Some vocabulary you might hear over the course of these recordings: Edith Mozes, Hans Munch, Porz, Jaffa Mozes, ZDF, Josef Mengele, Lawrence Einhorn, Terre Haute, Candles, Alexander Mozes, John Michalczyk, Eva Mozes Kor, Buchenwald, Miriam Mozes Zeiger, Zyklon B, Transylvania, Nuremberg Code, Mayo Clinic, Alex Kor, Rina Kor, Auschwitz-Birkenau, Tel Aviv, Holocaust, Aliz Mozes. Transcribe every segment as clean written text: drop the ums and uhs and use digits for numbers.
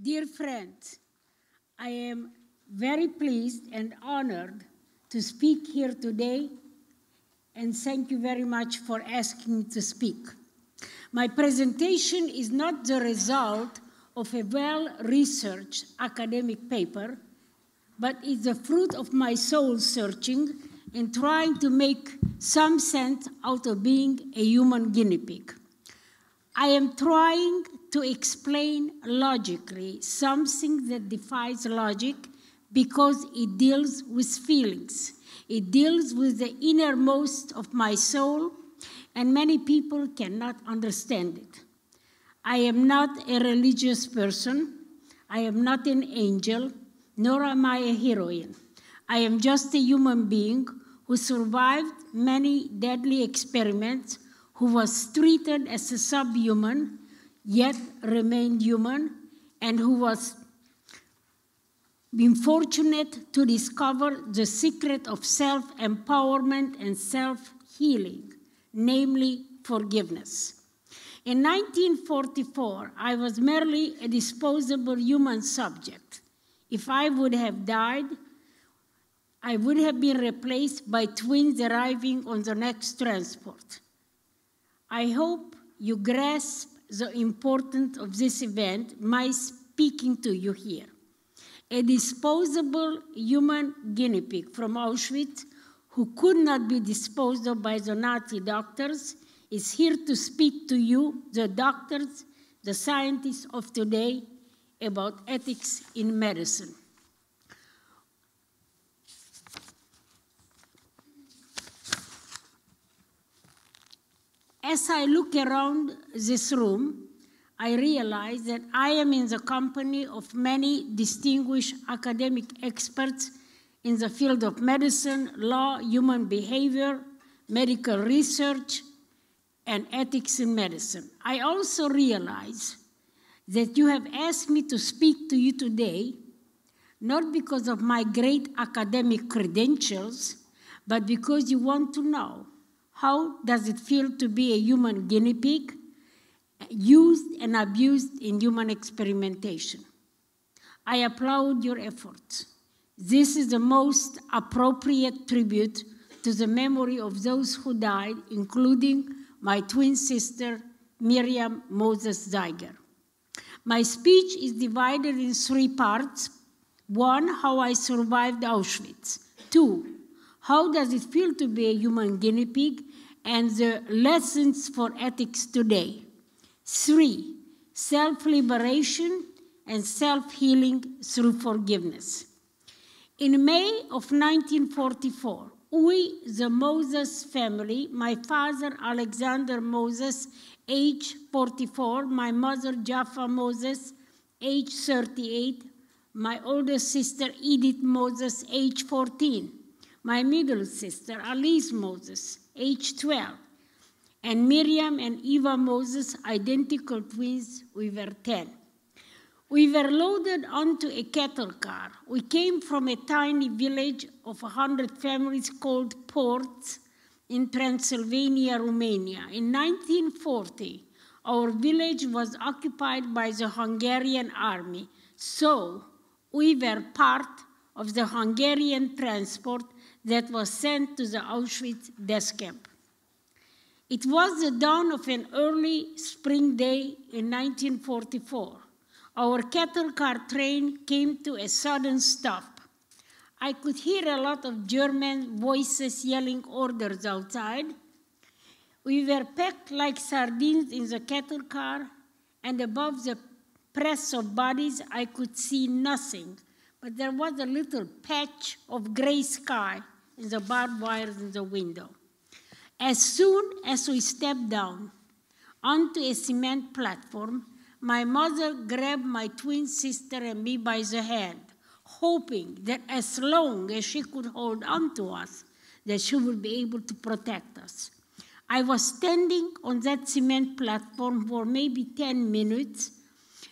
Dear friends, I am very pleased and honored to speak here today, and thank you very much for asking me to speak. My presentation is not the result of a well-researched academic paper, but is the fruit of my soul searching and trying to make some sense out of being a human guinea pig. I am trying to explain logically something that defies logic because it deals with feelings. It deals with the innermost of my soul, and many people cannot understand it. I am not a religious person. I am not an angel, nor am I a heroine. I am just a human being who survived many deadly experiments, who was treated as a subhuman, yet remained human, and who was been fortunate to discover the secret of self-empowerment and self-healing, namely forgiveness. In 1944, I was merely a disposable human subject. If I would have died, I would have been replaced by twins arriving on the next transport. I hope you grasp the importance of this event, my speaking to you here. A disposable human guinea pig from Auschwitz, who could not be disposed of by the Nazi doctors, is here to speak to you, the doctors, the scientists of today, about ethics in medicine. As I look around this room, I realize that I am in the company of many distinguished academic experts in the field of medicine, law, human behavior, medical research, and ethics in medicine. I also realize that you have asked me to speak to you today, not because of my great academic credentials, but because you want to know how does it feel to be a human guinea pig, used and abused in human experimentation. I applaud your efforts. This is the most appropriate tribute to the memory of those who died, including my twin sister, Miriam Mozes Zeiger. My speech is divided in three parts. One, how I survived Auschwitz. Two, how does it feel to be a human guinea pig and the lessons for ethics today. Three, self-liberation and self-healing through forgiveness. In May of 1944, we, the Mozes family, my father, Alexander Mozes, age 44, my mother, Jaffa Mozes, age 38, my older sister, Edith Mozes, age 14, my middle sister, Aliz Mozes, age 12, and Miriam and Eva Mozes, identical twins, we were 10. We were loaded onto a cattle car. We came from a tiny village of 100 families called Porz in Transylvania, Romania. In 1940, our village was occupied by the Hungarian army, so we were part of the Hungarian transport that was sent to the Auschwitz death camp. It was the dawn of an early spring day in 1944. Our cattle car train came to a sudden stop. I could hear a lot of German voices yelling orders outside. We were packed like sardines in the cattle car, and above the press of bodies, I could see nothing. But there was a little patch of gray sky in the barbed wires in the window. As soon as we stepped down onto a cement platform, my mother grabbed my twin sister and me by the hand, hoping that as long as she could hold on to us, that she would be able to protect us. I was standing on that cement platform for maybe 10 minutes,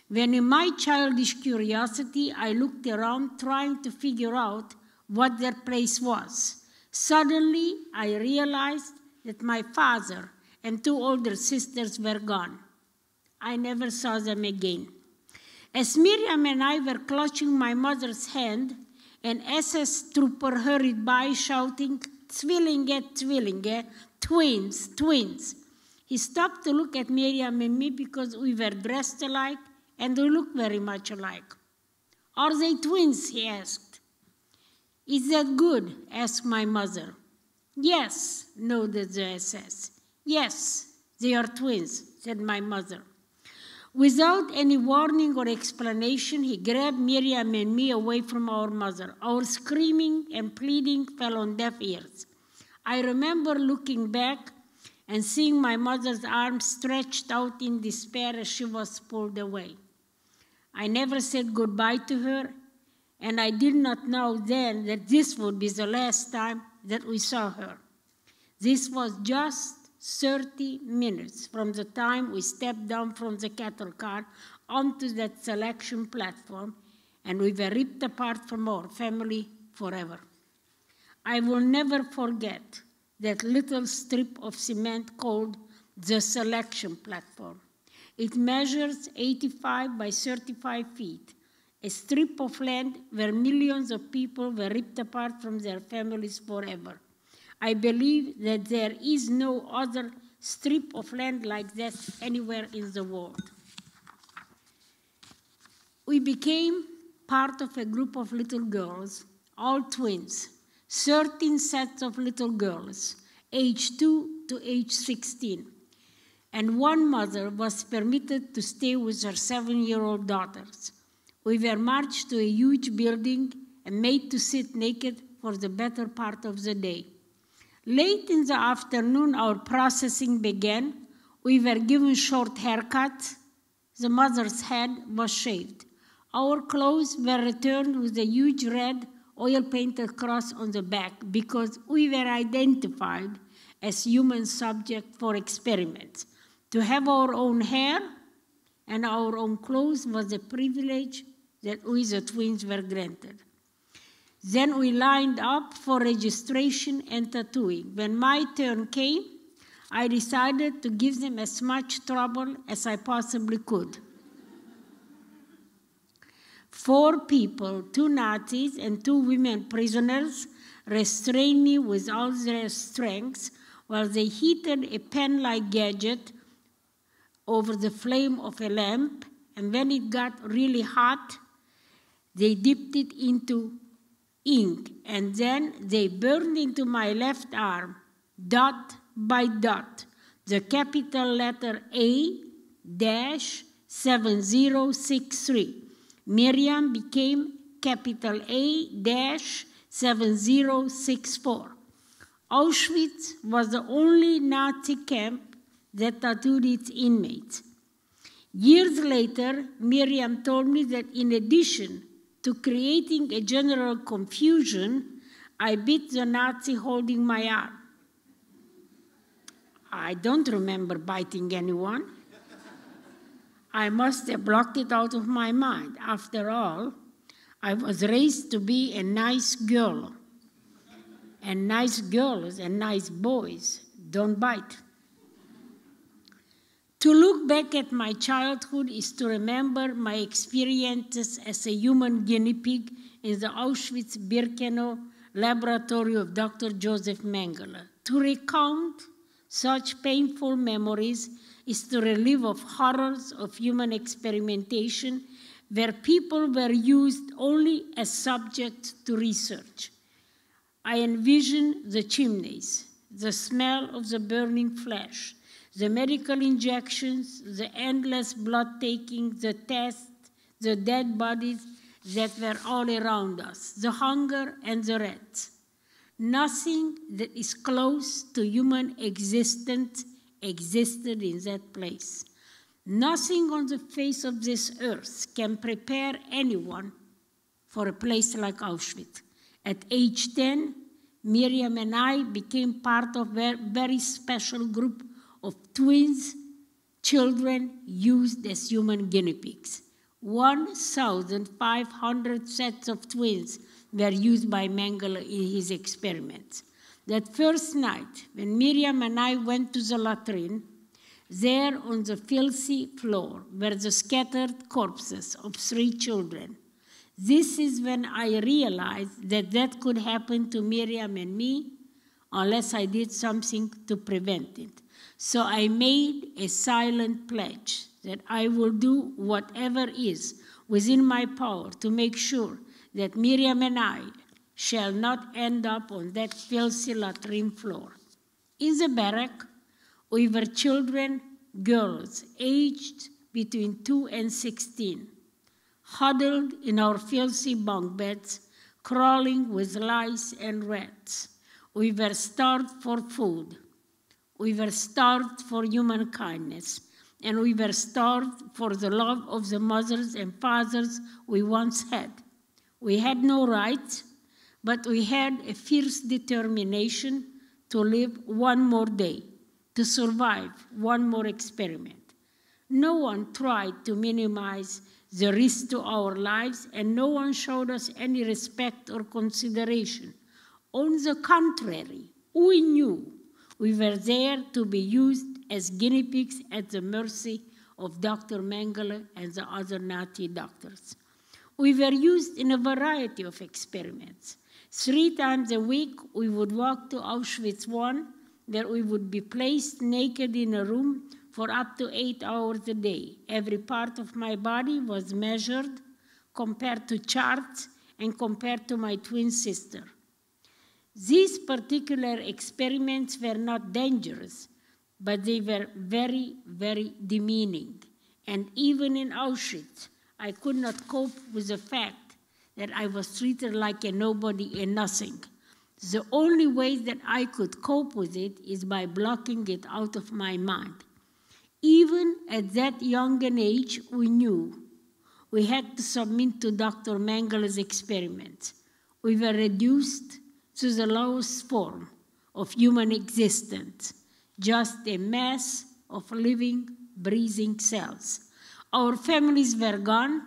when in my childish curiosity, I looked around trying to figure out what that place was. Suddenly, I realized that my father and two older sisters were gone. I never saw them again. As Miriam and I were clutching my mother's hand, an SS trooper hurried by shouting, "Zwillinge, Zwillinge, twins, twins." He stopped to look at Miriam and me because we were dressed alike and we looked very much alike. "Are they twins?" he asked. "Is that good?" asked my mother. "Yes," nodded the SS. "Yes, they are twins," said my mother. Without any warning or explanation, he grabbed Miriam and me away from our mother. Our screaming and pleading fell on deaf ears. I remember looking back and seeing my mother's arms stretched out in despair as she was pulled away. I never said goodbye to her, and I did not know then that this would be the last time that we saw her. This was just 30 minutes from the time we stepped down from the cattle car onto that selection platform, and we were ripped apart from our family forever. I will never forget that little strip of cement called the selection platform. It measures 85 by 35 feet, a strip of land where millions of people were ripped apart from their families forever. I believe that there is no other strip of land like that anywhere in the world. We became part of a group of little girls, all twins, 13 sets of little girls, age 2 to age 16. And one mother was permitted to stay with her 7-year-old daughters. We were marched to a huge building and made to sit naked for the better part of the day. Late in the afternoon, our processing began. We were given short haircuts. The mother's head was shaved. Our clothes were returned with a huge red oil-painted cross on the back because we were identified as human subjects for experiments. To have our own hair and our own clothes was a privilege that we, the twins, were granted. Then we lined up for registration and tattooing. When my turn came, I decided to give them as much trouble as I possibly could. 4 people, 2 Nazis and 2 women prisoners, restrained me with all their strength while they heated a pen-like gadget over the flame of a lamp, and when it got really hot, they dipped it into ink, and then they burned into my left arm, dot by dot, the capital letter A-7063. Miriam became capital A-7064. Auschwitz was the only Nazi camp that tattooed its inmates. Years later, Miriam told me that in addition to creating a general confusion, I bit the Nazi holding my arm. I don't remember biting anyone. I must have blocked it out of my mind. After all, I was raised to be a nice girl. And nice girls and nice boys don't bite. To look back at my childhood is to remember my experiences as a human guinea pig in the Auschwitz-Birkenau laboratory of Dr. Josef Mengele. To recount such painful memories is to relive of horrors of human experimentation where people were used only as subjects to research. I envision the chimneys, the smell of the burning flesh, the medical injections, the endless blood-taking, the tests, the dead bodies that were all around us, the hunger and the rats. Nothing that is close to human existence existed in that place. Nothing on the face of this earth can prepare anyone for a place like Auschwitz. At age 10, Miriam and I became part of a very special group of twins, children used as human guinea pigs. 1,500 sets of twins were used by Mengele in his experiments. That first night, when Miriam and I went to the latrine, there on the filthy floor were the scattered corpses of 3 children. This is when I realized that that could happen to Miriam and me unless I did something to prevent it. So I made a silent pledge that I will do whatever is within my power to make sure that Miriam and I shall not end up on that filthy latrine floor. In the barrack, we were children, girls, aged between 2 and 16, huddled in our filthy bunk beds, crawling with lice and rats. We were starved for food. We were starved for human kindness. And we were starved for the love of the mothers and fathers we once had. We had no rights, but we had a fierce determination to live one more day, to survive one more experiment. No one tried to minimize the risk to our lives, and no one showed us any respect or consideration. On the contrary, we knew we were there to be used as guinea pigs at the mercy of Dr. Mengele and the other Nazi doctors. We were used in a variety of experiments. 3 times a week, we would walk to Auschwitz I, where we would be placed naked in a room for up to 8 hours a day. Every part of my body was measured, compared to charts, and compared to my twin sister. These particular experiments were not dangerous, but they were very, very demeaning. And even in Auschwitz, I could not cope with the fact that I was treated like a nobody and nothing. The only way that I could cope with it is by blocking it out of my mind. Even at that young an age, we knew we had to submit to Dr. Mengele's experiments. We were reduced to the lowest form of human existence, just a mass of living, breathing cells. Our families were gone.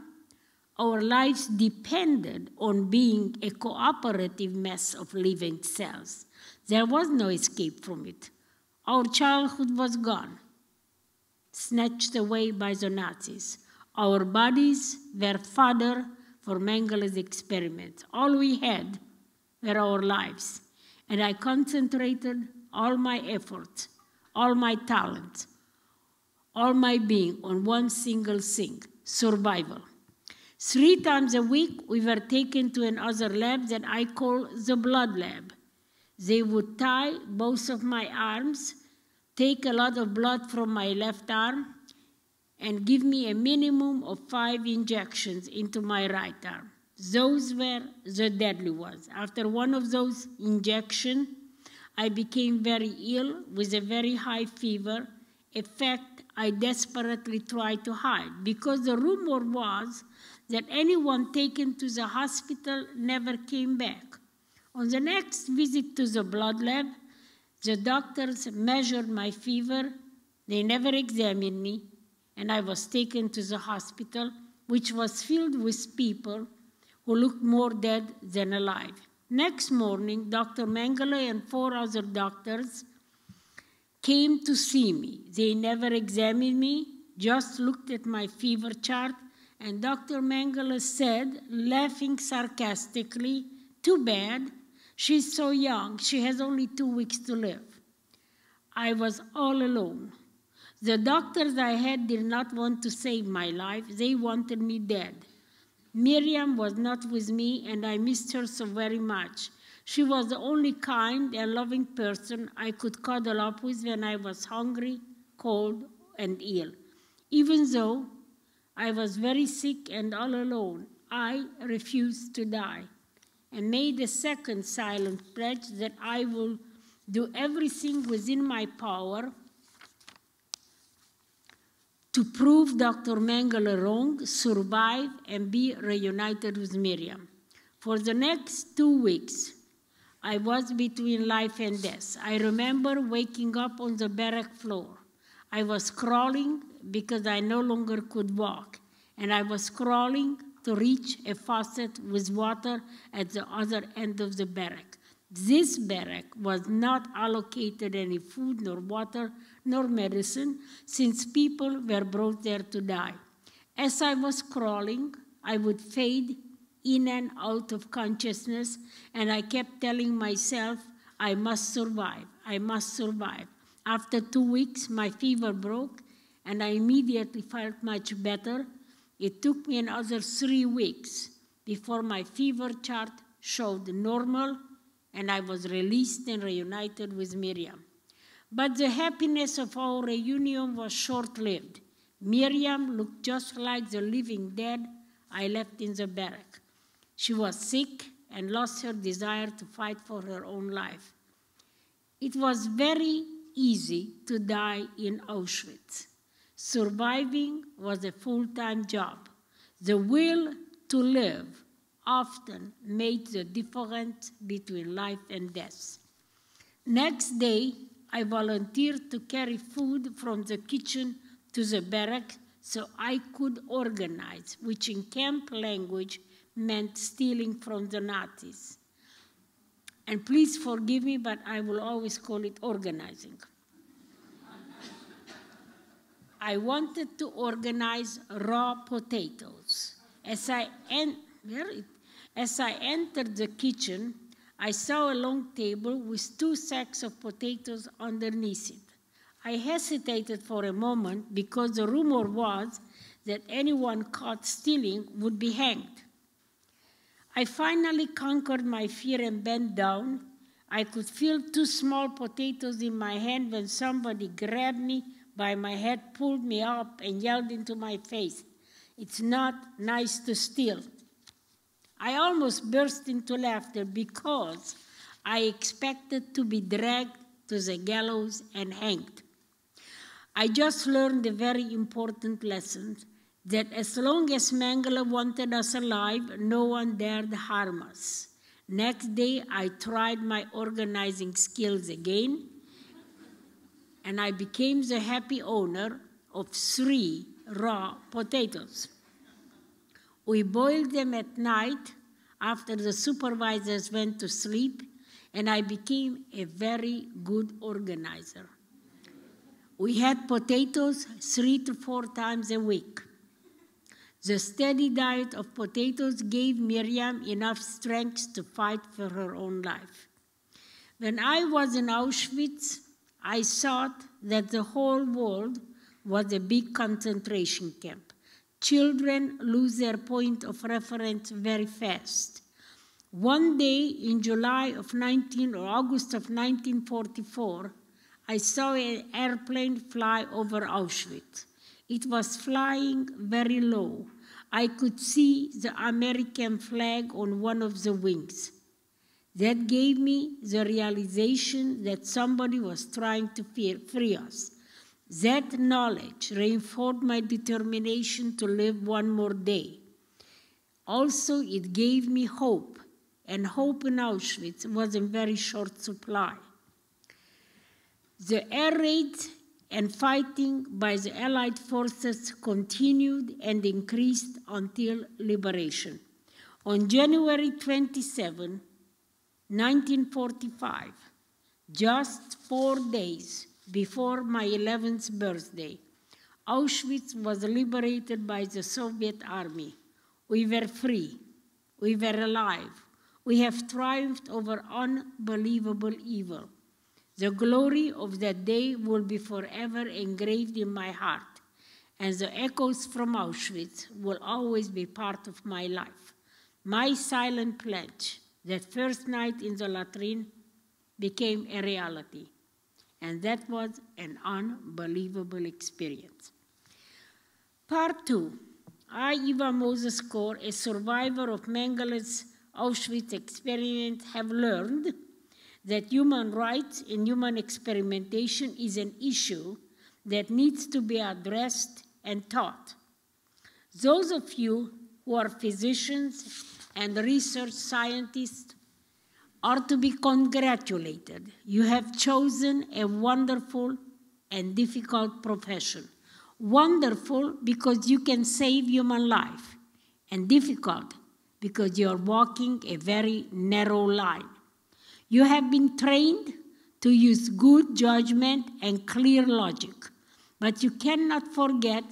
Our lives depended on being a cooperative mass of living cells. There was no escape from it. Our childhood was gone, snatched away by the Nazis. Our bodies were fodder for Mengele's experiments. All we had were our lives, and I concentrated all my efforts, all my talent, all my being on one single thing: survival. 3 times a week, we were taken to another lab that I call the blood lab. They would tie both of my arms, take a lot of blood from my left arm, and give me a minimum of 5 injections into my right arm. Those were the deadly ones. After one of those injections, I became very ill with a very high fever, a fact I desperately tried to hide, because the rumor was that anyone taken to the hospital never came back. On the next visit to the blood lab, the doctors measured my fever. They never examined me, and I was taken to the hospital, which was filled with people who looked more dead than alive. Next morning, Dr. Mengele and 4 other doctors came to see me. They never examined me, just looked at my fever chart, and Dr. Mengele said, laughing sarcastically, "Too bad, she's so young, she has only 2 weeks to live." I was all alone. The doctors I had did not want to save my life, they wanted me dead. Miriam was not with me, and I missed her so very much. She was the only kind and loving person I could cuddle up with when I was hungry, cold, and ill. Even though I was very sick and all alone, I refused to die and made a second silent pledge that I will do everything within my power to prove Dr. Mengele wrong, survive, and be reunited with Miriam. For the next 2 weeks, I was between life and death. I remember waking up on the barrack floor. I was crawling because I no longer could walk, and I was crawling to reach a faucet with water at the other end of the barrack. This barrack was not allocated any food nor water, nor medicine, since people were brought there to die. As I was crawling, I would fade in and out of consciousness, and I kept telling myself, I must survive, I must survive. After 2 weeks, my fever broke, and I immediately felt much better. It took me another 3 weeks before my fever chart showed normal, and I was released and reunited with Miriam. But the happiness of our reunion was short-lived. Miriam looked just like the living dead I left in the barrack. She was sick and lost her desire to fight for her own life. It was very easy to die in Auschwitz. Surviving was a full-time job. The will to live often made the difference between life and death. Next day, I volunteered to carry food from the kitchen to the barrack so I could organize, which in camp language meant stealing from the Nazis. And please forgive me, but I will always call it organizing. I wanted to organize raw potatoes. As I entered the kitchen, I saw a long table with 2 sacks of potatoes underneath it. I hesitated for a moment because the rumor was that anyone caught stealing would be hanged. I finally conquered my fear and bent down. I could feel 2 small potatoes in my hand when somebody grabbed me by my head, pulled me up, and yelled into my face, "It's not nice to steal." I almost burst into laughter because I expected to be dragged to the gallows and hanged. I just learned a very important lesson, that as long as Mengele wanted us alive, no one dared harm us. Next day, I tried my organizing skills again, and I became the happy owner of 3 raw potatoes. We boiled them at night after the supervisors went to sleep, and I became a very good organizer. We had potatoes 3 to 4 times a week. The steady diet of potatoes gave Miriam enough strength to fight for her own life. When I was in Auschwitz, I thought that the whole world was a big concentration camp. Children lose their point of reference very fast. One day in July of August of 1944, I saw an airplane fly over Auschwitz. It was flying very low. I could see the American flag on one of the wings. That gave me the realization that somebody was trying to free us. That knowledge reinforced my determination to live one more day. Also, it gave me hope, and hope in Auschwitz was in very short supply. The air raids and fighting by the Allied forces continued and increased until liberation. On January 27, 1945, just 4 days before my 11th birthday, Auschwitz was liberated by the Soviet army. We were free. We were alive. We have triumphed over unbelievable evil. The glory of that day will be forever engraved in my heart, and the echoes from Auschwitz will always be part of my life. My silent pledge, that first night in the latrine, became a reality, and that was an unbelievable experience. Part 2, I, Eva Mozes Kor, a survivor of Mengele's Auschwitz experiment, have learned that human rights and human experimentation is an issue that needs to be addressed and taught. Those of you who are physicians and research scientists are to be congratulated. You have chosen a wonderful and difficult profession. Wonderful because you can save human life, and difficult because you are walking a very narrow line. You have been trained to use good judgment and clear logic. But you cannot forget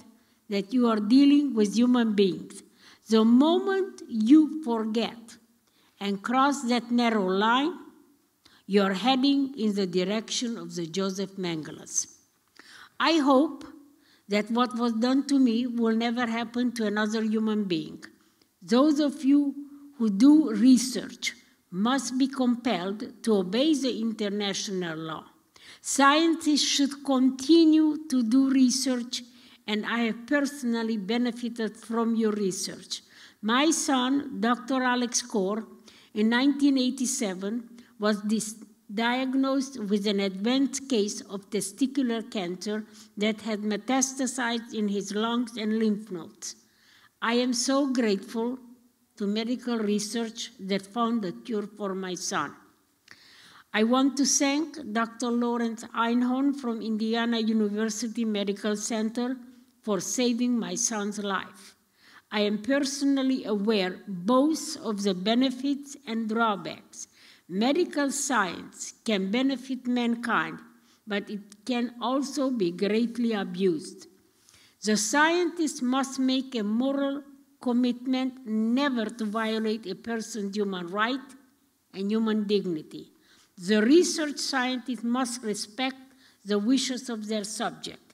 that you are dealing with human beings. The moment you forget and cross that narrow line, you're heading in the direction of the Josef Mengeles. I hope that what was done to me will never happen to another human being. Those of you who do research must be compelled to obey the international law. Scientists should continue to do research, and I have personally benefited from your research. My son, Dr. Alex Kor, in 1987, was diagnosed with an advanced case of testicular cancer that had metastasized in his lungs and lymph nodes. I am so grateful to medical research that found a cure for my son. I want to thank Dr. Lawrence Einhorn from Indiana University Medical Center for saving my son's life. I am personally aware both of the benefits and drawbacks. Medical science can benefit mankind, but it can also be greatly abused. The scientists must make a moral commitment never to violate a person's human right and human dignity. The research scientists must respect the wishes of their subject.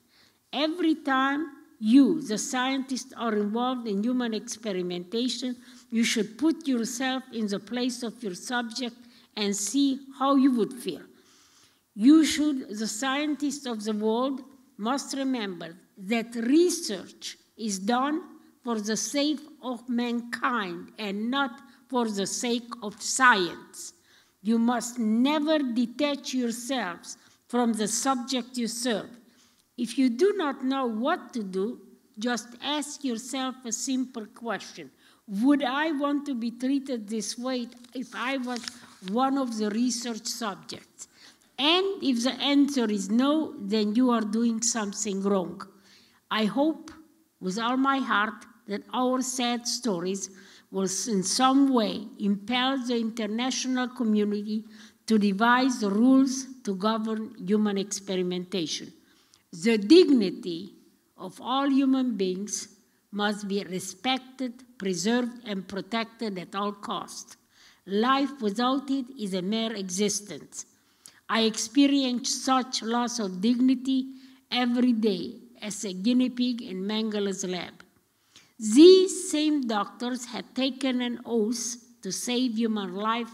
Every time you, the scientists, are involved in human experimentation, you should put yourself in the place of your subject and see how you would feel. You should, the scientists of the world, must remember that research is done for the sake of mankind and not for the sake of science. You must never detach yourselves from the subject you serve. If you do not know what to do, just ask yourself a simple question. Would I want to be treated this way if I was one of the research subjects? And if the answer is no, then you are doing something wrong. I hope with all my heart that our sad stories will in some way impel the international community to devise the rules to govern human experimentation. The dignity of all human beings must be respected, preserved, and protected at all costs. Life without it is a mere existence. I experienced such loss of dignity every day as a guinea pig in Mengele's lab. These same doctors had taken an oath to save human life,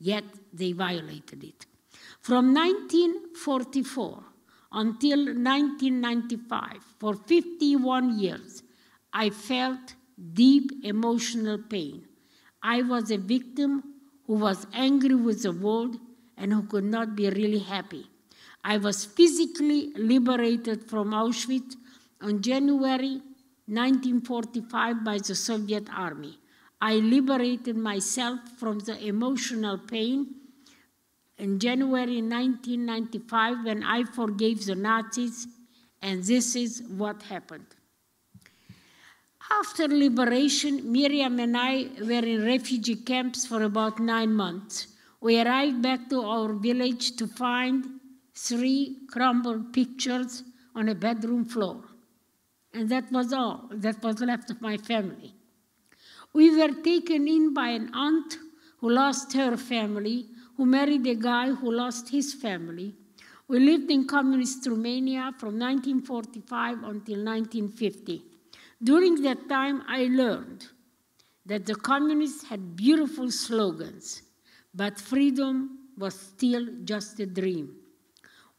yet they violated it. From 1944 until 1995, for 51 years, I felt deep emotional pain. I was a victim who was angry with the world and who could not be really happy. I was physically liberated from Auschwitz on January 1945 by the Soviet Army. I liberated myself from the emotional pain in January 1995 when I forgave the Nazis, and this is what happened. After liberation, Miriam and I were in refugee camps for about 9 months. We arrived back to our village to find 3 crumbled pictures on a bedroom floor. And that was all that was left of my family. We were taken in by an aunt who lost her family, who married a guy who lost his family. We lived in communist Romania from 1945 until 1950. During that time, I learned that the communists had beautiful slogans, but freedom was still just a dream.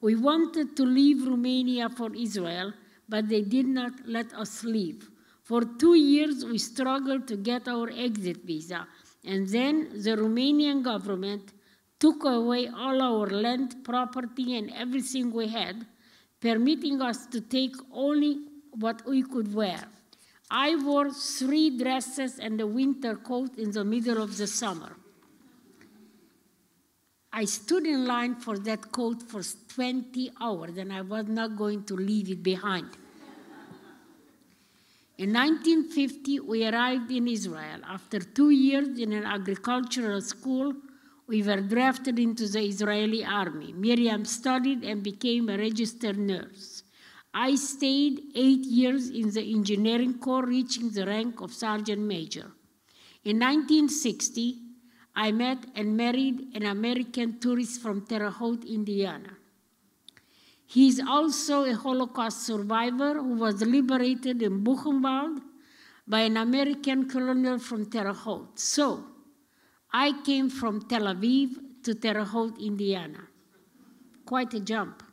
We wanted to leave Romania for Israel, but they did not let us leave. For 2 years, we struggled to get our exit visa, and then the Romanian government took away all our land, property, and everything we had, permitting us to take only what we could wear. I wore 3 dresses and a winter coat in the middle of the summer. I stood in line for that coat for 20 hours, and I was not going to leave it behind. In 1950, we arrived in Israel. After 2 years in an agricultural school, We were drafted into the Israeli army. Miriam studied and became a registered nurse. I stayed 8 years in the engineering corps, reaching the rank of sergeant major. In 1960, I met and married an American tourist from Terre Haute, Indiana. He is also a Holocaust survivor who was liberated in Buchenwald by an American colonel from Terre Haute. So, I came from Tel Aviv to Terre Haute, Indiana. Quite a jump.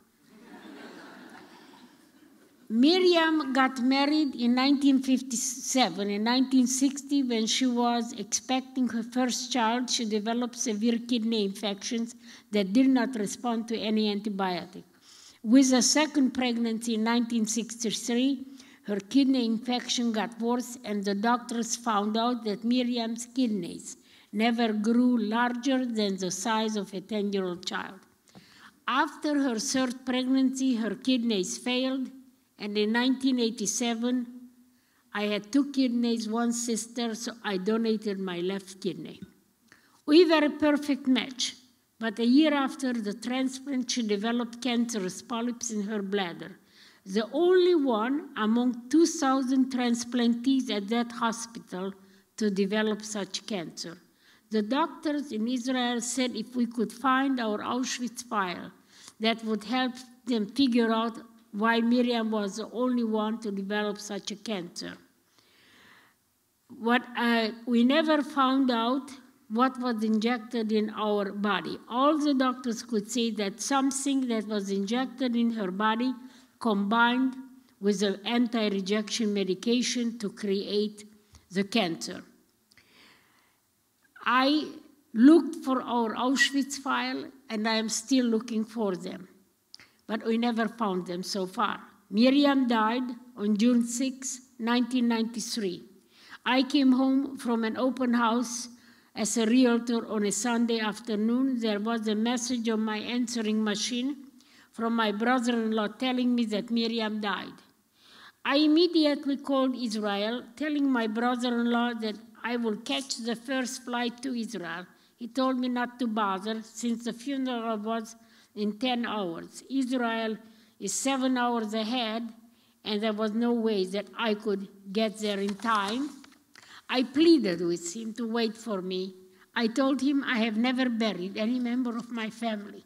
Miriam got married in 1957. In 1960, when she was expecting her first child, she developed severe kidney infections that did not respond to any antibiotic. With a second pregnancy in 1963, her kidney infection got worse, and the doctors found out that Miriam's kidneys never grew larger than the size of a 10-year-old child. After her third pregnancy, her kidneys failed, and in 1987, I had 2 kidneys, 1 sister, so I donated my left kidney. We were a perfect match, but a year after the transplant, she developed cancerous polyps in her bladder, the only one among 2,000 transplantees at that hospital to develop such cancer. The doctors in Israel said if we could find our Auschwitz file, that would help them figure out why Miriam was the only one to develop such a cancer. We never found out what was injected in our body. All the doctors could say that something that was injected in her body combined with an anti-rejection medication to create the cancer. I looked for our Auschwitz file, and I am still looking for them. But we never found them so far. Miriam died on June 6, 1993. I came home from an open house as a realtor on a Sunday afternoon. There was a message on my answering machine from my brother-in-law telling me that Miriam died. I immediately called Israel, telling my brother-in-law that I will catch the first flight to Israel. He told me not to bother, since the funeral was in 10 hours. Israel is 7 hours ahead, and there was no way that I could get there in time. I pleaded with him to wait for me. I told him I have never buried any member of my family.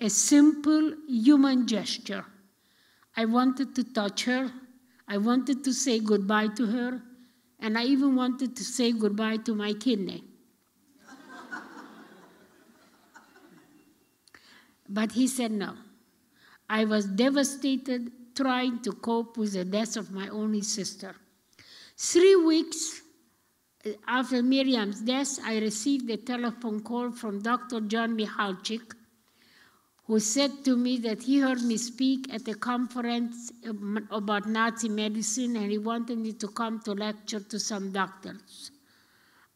A simple human gesture. I wanted to touch her. I wanted to say goodbye to her. And I even wanted to say goodbye to my kidney. But he said no. I was devastated, trying to cope with the death of my only sister. 3 weeks after Miriam's death, I received a telephone call from Dr. John Michalczyk, who said to me that he heard me speak at a conference about Nazi medicine, and he wanted me to come to lecture to some doctors.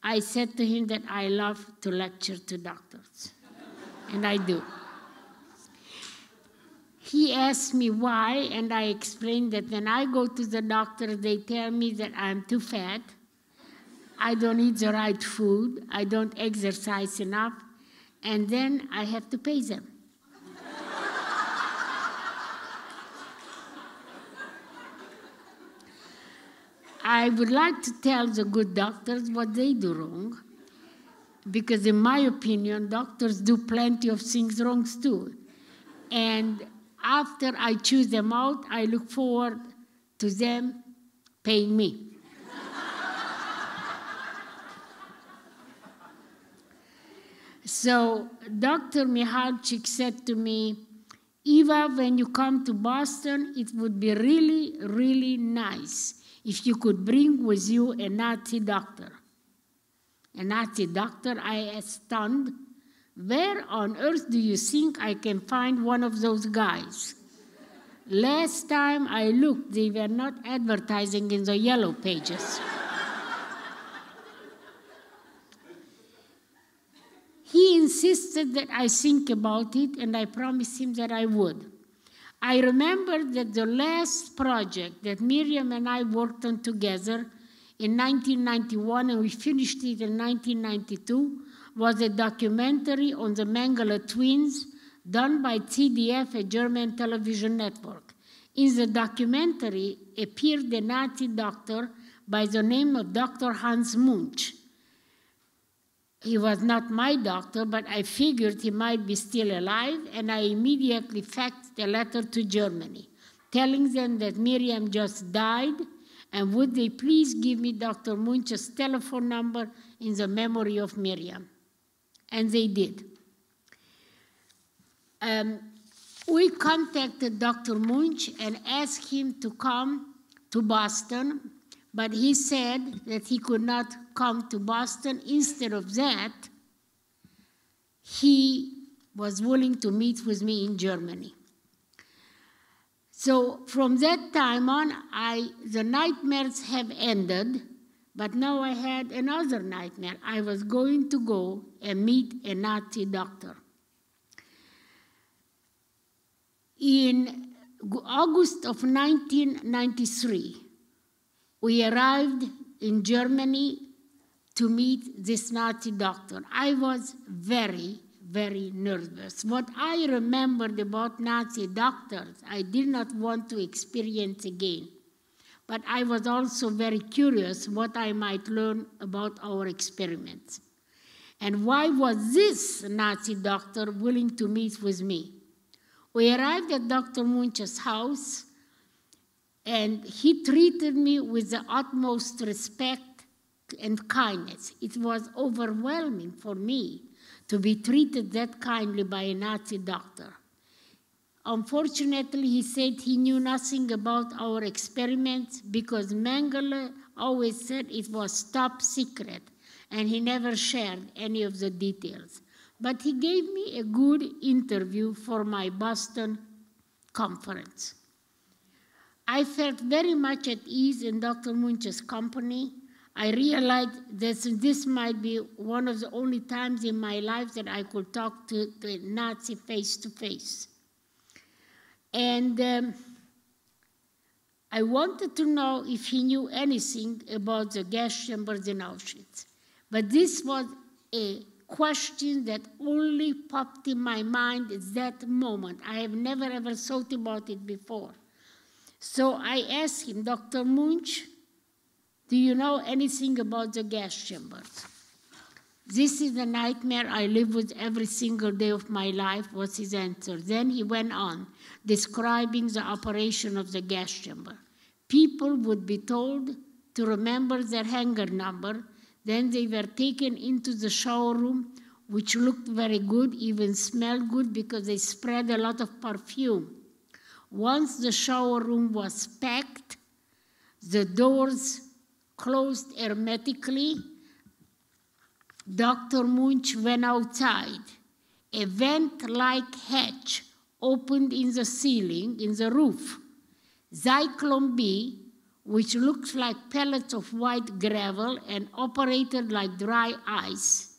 I said to him that I love to lecture to doctors, and I do. He asked me why, and I explained that when I go to the doctor, they tell me that I'm too fat, I don't eat the right food, I don't exercise enough, and then I have to pay them. I would like to tell the good doctors what they do wrong, because in my opinion, doctors do plenty of things wrong too. And after I choose them out, I look forward to them paying me. So Dr. Michalczyk said to me, Eva, when you come to Boston, it would be really, really nice if you could bring with you a Nazi doctor. A Nazi doctor? I asked, stunned. Where on earth do you think I can find one of those guys? Last time I looked, they were not advertising in the yellow pages. He insisted that I think about it, and I promised him that I would. I remember that the last project that Miriam and I worked on together in 1991, and we finished it in 1992, was a documentary on the Mengele twins done by ZDF, a German television network. In the documentary appeared a Nazi doctor by the name of Dr. Hans Munch. He was not my doctor, but I figured he might be still alive, and I immediately faxed a letter to Germany, telling them that Miriam just died, and would they please give me Dr. Munch's telephone number in the memory of Miriam. And they did. We contacted Dr. Munch and asked him to come to Boston, but he said that he could not come to Boston. Instead of that, he was willing to meet with me in Germany. So from that time on, the nightmares have ended, but now I had another nightmare. I was going to go and meet a Nazi doctor. In August of 1993, we arrived in Germany to meet this Nazi doctor. I was very, very nervous. What I remembered about Nazi doctors, I did not want to experience again. But I was also very curious what I might learn about our experiments. And why was this Nazi doctor willing to meet with me? We arrived at Dr. Munch's house, and he treated me with the utmost respect and kindness. It was overwhelming for me to be treated that kindly by a Nazi doctor. Unfortunately, he said he knew nothing about our experiments because Mengele always said it was top secret, and he never shared any of the details. But he gave me a good interview for my Boston conference. I felt very much at ease in Dr. Munch's company. I realized that this might be one of the only times in my life that I could talk to the Nazi face to face. And I wanted to know if he knew anything about the gas chambers in Auschwitz. But this was a question that only popped in my mind at that moment. I have never ever thought about it before. So I asked him, Dr. Munch, do you know anything about the gas chambers? This is a nightmare I live with every single day of my life, was his answer. Then he went on, describing the operation of the gas chamber. People would be told to remember their hanger number. Then they were taken into the shower room, which looked very good, even smelled good, because they spread a lot of perfume. Once the shower room was packed, the doors closed hermetically. Dr. Munch went outside. A vent-like hatch opened in the ceiling, in the roof. Zyklon B, which looked like pellets of white gravel and operated like dry ice.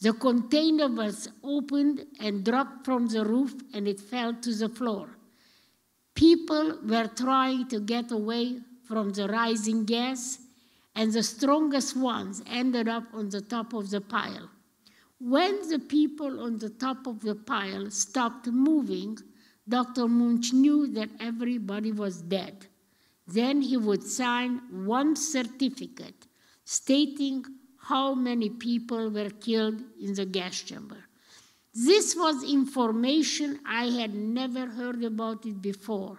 The container was opened and dropped from the roof, and it fell to the floor. People were trying to get away from the rising gas, and the strongest ones ended up on the top of the pile. When the people on the top of the pile stopped moving, Dr. Munch knew that everybody was dead. Then he would sign one certificate stating how many people were killed in the gas chamber. This was information I had never heard about it before.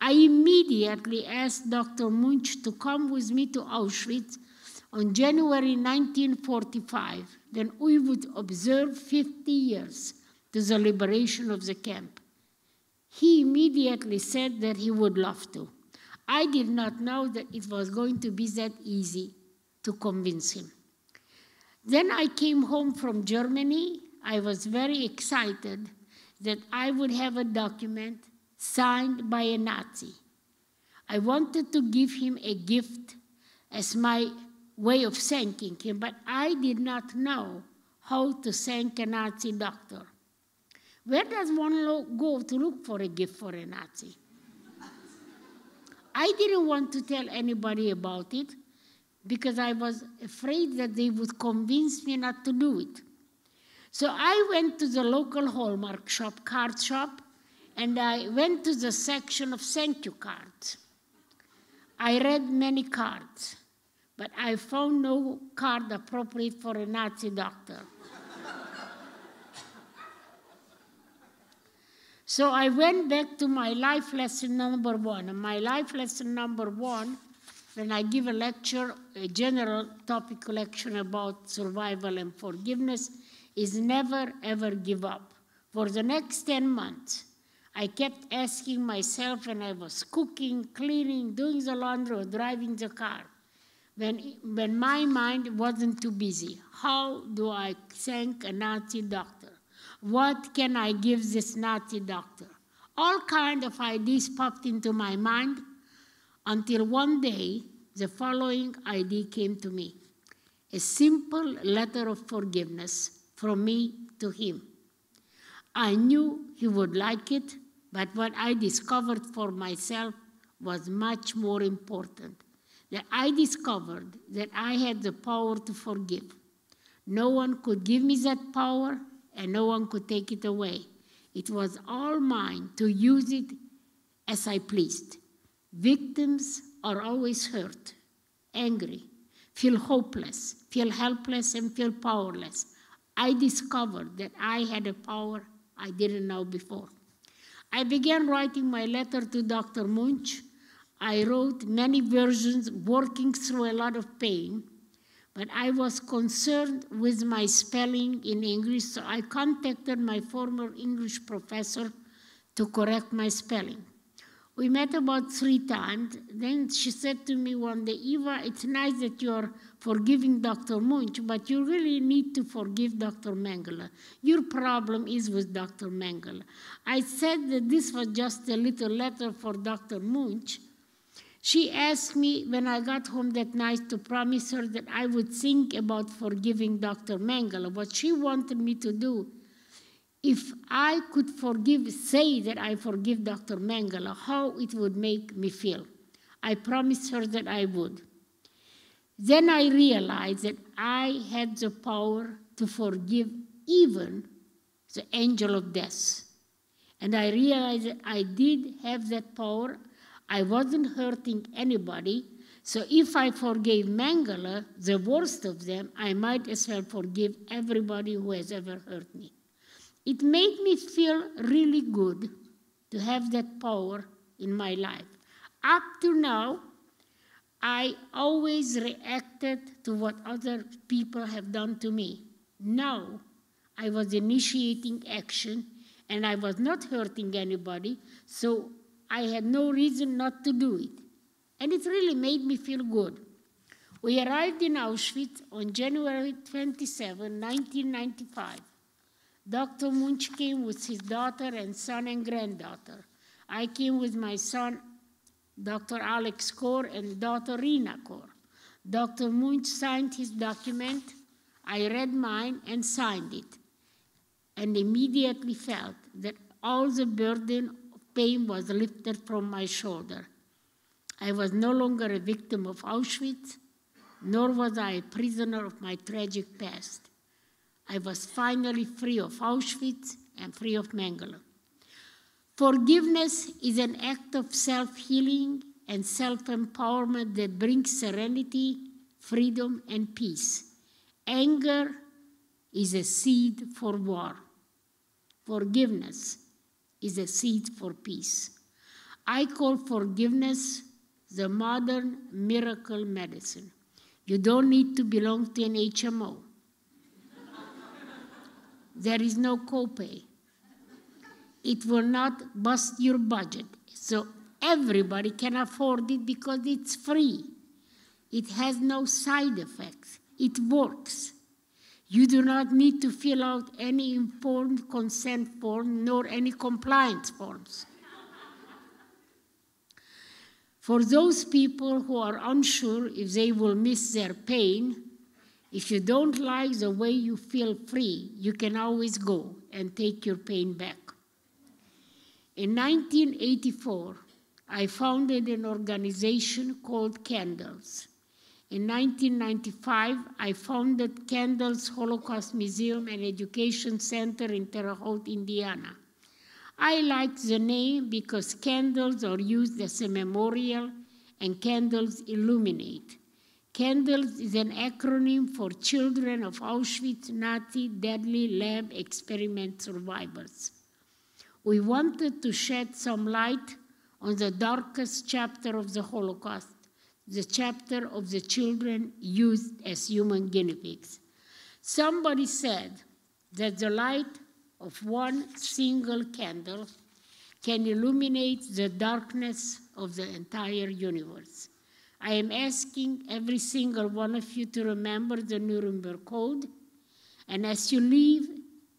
I immediately asked Dr. Munch to come with me to Auschwitz on January 1945. Then we would observe 50 years to the liberation of the camp. He immediately said that he would love to. I did not know that it was going to be that easy to convince him. Then I came home from Germany. I was very excited that I would have a document signed by a Nazi. I wanted to give him a gift as my way of thanking him, but I did not know how to thank a Nazi doctor. Where does one go to look for a gift for a Nazi? I didn't want to tell anybody about it because I was afraid that they would convince me not to do it. So I went to the local Hallmark shop, card shop, and I went to the section of thank you cards. I read many cards, but I found no card appropriate for a Nazi doctor. So I went back to my life lesson number one. And my life lesson number one, when I give a lecture, a general topic lecture about survival and forgiveness, is never, ever give up. For the next 10 months, I kept asking myself when I was cooking, cleaning, doing the laundry, or driving the car, when my mind wasn't too busy, how do I thank a Nazi doctor? What can I give this Nazi doctor? All kinds of ideas popped into my mind until one day, the following idea came to me. A simple letter of forgiveness from me to him. I knew he would like it, but what I discovered for myself was much more important. That I discovered that I had the power to forgive. No one could give me that power, and no one could take it away. It was all mine to use it as I pleased. Victims are always hurt, angry, feel hopeless, feel helpless, and feel powerless. I discovered that I had a power I didn't know before. I began writing my letter to Dr. Munch. I wrote many versions, working through a lot of pain, but I was concerned with my spelling in English, so I contacted my former English professor to correct my spelling. We met about 3 times. Then she said to me one day, Eva, it's nice that you're forgiving Dr. Munch, but you really need to forgive Dr. Mengele. Your problem is with Dr. Mengele. I said that this was just a little letter for Dr. Munch. She asked me when I got home that night to promise her that I would think about forgiving Dr. Mengele. What she wanted me to do, if I could say that I forgive Dr. Mengele, how it would make me feel. I promised her that I would. Then I realized that I had the power to forgive even the angel of death. And I realized that I did have that power. I wasn't hurting anybody. So if I forgave Mengele, the worst of them, I might as well forgive everybody who has ever hurt me. It made me feel really good to have that power in my life. Up to now, I always reacted to what other people have done to me. Now, I was initiating action, and I was not hurting anybody, so I had no reason not to do it. And it really made me feel good. We arrived in Auschwitz on January 27, 1995. Dr. Munch came with his daughter and son and granddaughter. I came with my son, Dr. Alex Kor, and daughter Rina Kor. Dr. Munch signed his document. I read mine and signed it, and immediately felt that all the burden of pain was lifted from my shoulder. I was no longer a victim of Auschwitz, nor was I a prisoner of my tragic past. I was finally free of Auschwitz and free of Mengele. Forgiveness is an act of self-healing and self-empowerment that brings serenity, freedom, and peace. Anger is a seed for war. Forgiveness is a seed for peace. I call forgiveness the modern miracle medicine. You don't need to belong to an HMO. There is no copay. It will not bust your budget. So everybody can afford it because it's free. It has no side effects. It works. You do not need to fill out any informed consent form nor any compliance forms. For those people who are unsure if they will miss their pain, if you don't like the way you feel free, you can always go and take your pain back. In 1984, I founded an organization called Candles, In 1995, I founded Candles Holocaust Museum and Education Center in Terre Haute, Indiana. I like the name because candles are used as a memorial and candles illuminate. Candles is an acronym for Children of Auschwitz Nazi Deadly Lab Experiment Survivors. We wanted to shed some light on the darkest chapter of the Holocaust, the chapter of the children used as human guinea pigs. Somebody said that the light of one single candle can illuminate the darkness of the entire universe. I am asking every single one of you to remember the Nuremberg Code, and as you leave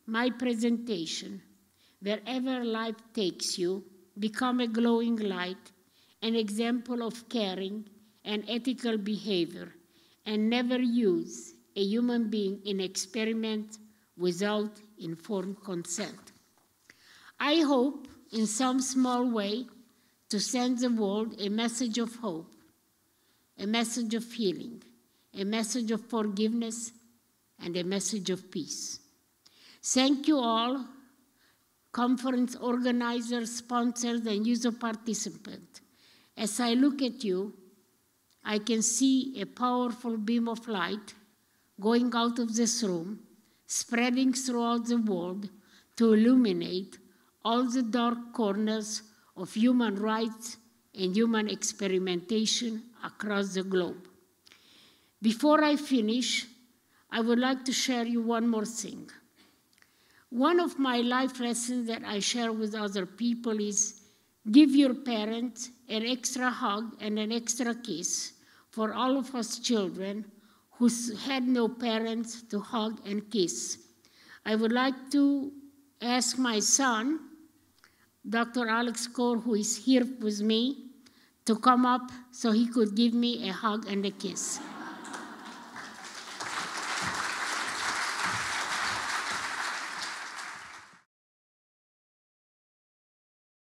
my presentation, wherever life takes you, become a glowing light, an example of caring and ethical behavior, and never use a human being in experiment without informed consent. I hope in some small way to send the world a message of hope, a message of healing, a message of forgiveness, and a message of peace. Thank you all, conference organizers, sponsors, and user participants. As I look at you, I can see a powerful beam of light going out of this room, spreading throughout the world to illuminate all the dark corners of human rights and human experimentation across the globe. Before I finish, I would like to share you one more thing. One of my life lessons that I share with other people is give your parents an extra hug and an extra kiss for all of us children who had no parents to hug and kiss. I would like to ask my son, Dr. Alex Kor, who is here with me, to come up so he could give me a hug and a kiss.